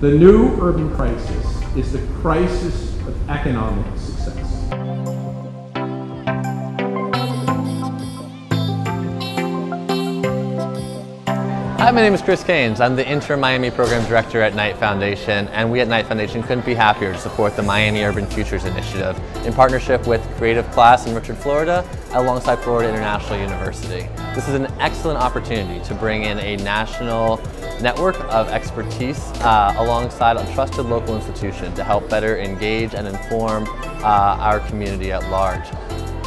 The new urban crisis is the crisis of economic success. Hi, my name is Chris Keynes. I'm the Interim Miami Program Director at Knight Foundation, and we at Knight Foundation couldn't be happier to support the Miami Urban Futures Initiative in partnership with Creative Class and Richard Florida alongside Florida International University. This is an excellent opportunity to bring in a national network of expertise alongside a trusted local institution to help better engage and inform our community at large.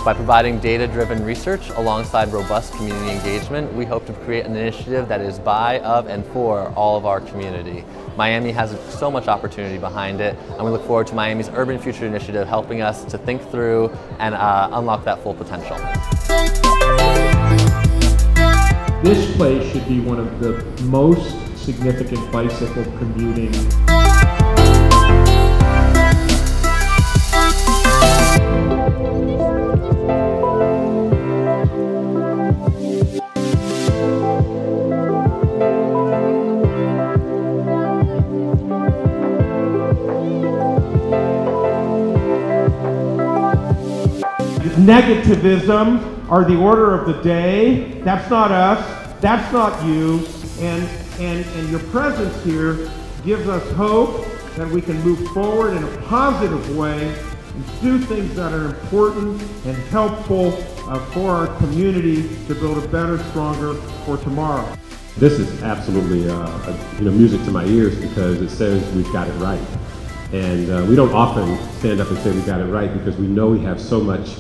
By providing data-driven research alongside robust community engagement, we hope to create an initiative that is by, of, and for all of our community. Miami has so much opportunity behind it, and we look forward to Miami's Urban Future Initiative helping us to think through and unlock that full potential. This place should be one of the most significant bicycle commuting . Negativism are the order of the day. That's not us, that's not you, and your presence here gives us hope that we can move forward in a positive way and do things that are important and helpful for our community to build a better, stronger for tomorrow. This is absolutely music to my ears, because it says we've got it right. And we don't often stand up and say we got it right, because we know we have so much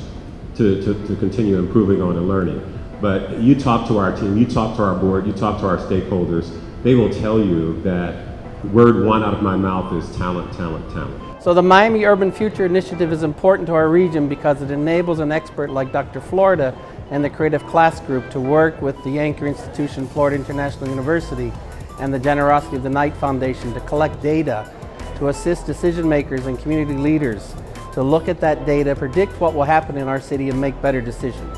to continue improving on and learning. But you talk to our team, you talk to our board, you talk to our stakeholders, they will tell you that word one out of my mouth is talent, talent, talent. So the Miami Urban Future Initiative is important to our region because it enables an expert like Dr. Florida and the Creative Class Group to work with the anchor institution, Florida International University, and the generosity of the Knight Foundation to collect data to assist decision makers and community leaders to look at that data, predict what will happen in our city, and make better decisions.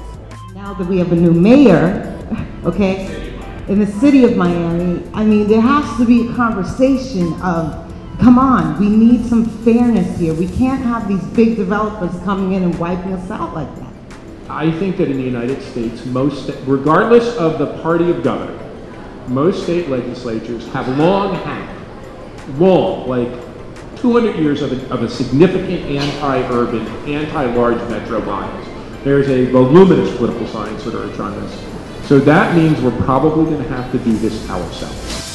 Now that we have a new mayor, okay, in the city of Miami, I mean, there has to be a conversation of, come on, we need some fairness here. We can't have these big developers coming in and wiping us out like that. I think that in the United States, regardless of the party of governor, most state legislatures have long had, like 200 years of a significant anti-urban, anti-large metro bias. There's a voluminous political science literature on this. So that means we're probably going to have to do this ourselves.